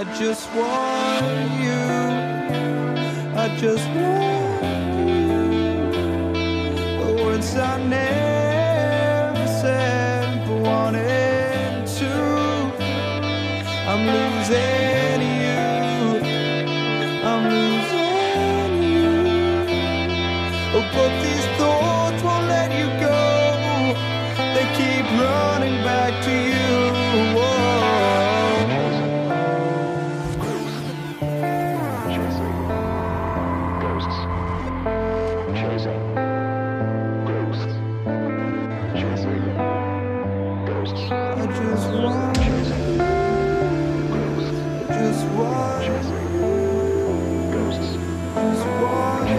I just want you. I just want you. The words I never said but wanted to. I'm losing you. I'm losing you. Oh, but these thoughts won't let you go. They keep running back to you. Whoa. I just want you. I just want you. I just want you.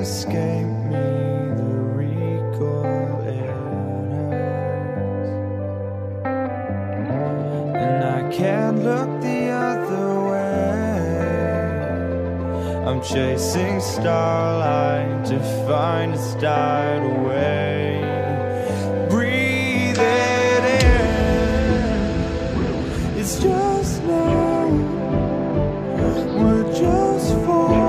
Escape me, the recoil and hurt. And I can't look the other way. I'm chasing starlight to find its died away. Breathe it in. It's just now. We're just falling.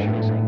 Chasing.